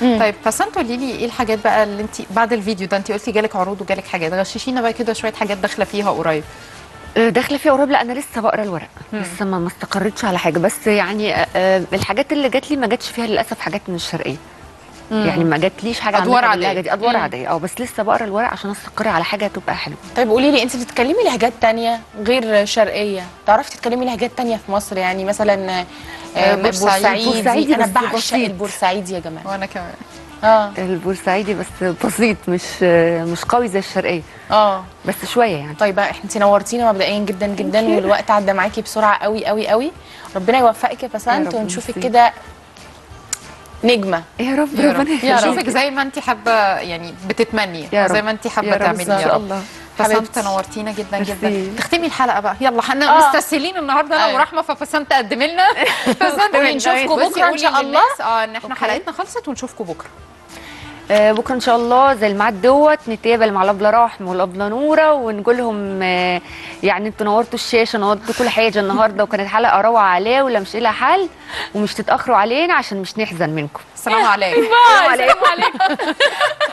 طيب فسام قولي لي ايه الحاجات بقى اللي انت بعد الفيديو ده، انت قلتي جالك عروض وجالك حاجات، غششينا بقى كده شويه حاجات داخله فيها قريب. داخله فيها قريب؟ لا انا لسه بقرا الورق، لسه ما استقرتش على حاجه، بس يعني الحاجات اللي جات لي ما جاتش فيها للاسف حاجات من الشرقيه. يعني ما جاتليش حاجه ادوار عاديه، ادوار عاديه بس لسه بقرا الورق عشان استقر على حاجه تبقى حلوه. طيب قولي لي انت بتتكلمي لهجات ثانيه غير شرقيه، تعرفي تتكلمي لهجات ثانيه في مصر؟ يعني مثلا بورسعيدي. انا بعشق البورسعيدي يا جماعه، وانا كمان البورسعيدي بس بسيط، مش قوي زي الشرقيه بس شويه يعني. طيب انت نورتينا مبدئيا جدا جدا، والوقت عدى معاكي بسرعه قوي قوي قوي، ربنا يوفقك يا بسنت ونشوفك كده نجمة يا رب. ربنا يشوفك زي ما انت حابه، يعني بتتمني زي ما انت حابه تعملي يا رب. فسامت نورتينا جدا جدا. تختمي الحلقه بقى، يلا احنا مستسهلين النهارده انا ورحمه، ففسامت تقدمي لنا. فسامت نشوفكم بكره ان شاء الله. ان احنا حلقتنا خلصت ونشوفكم بكره. بكره ان شاء الله زي الميعاد دوت نتقابل مع الابله رحمه والابله نوره، ونقول لهم يعني انتوا نورتوا الشاشه، نورتوا كل حاجه النهارده، وكانت حلقه روعه عليه ولا مش لها حل، ومش تتاخروا علينا عشان مش نحزن منكم. السلام عليكم. السلام عليكم.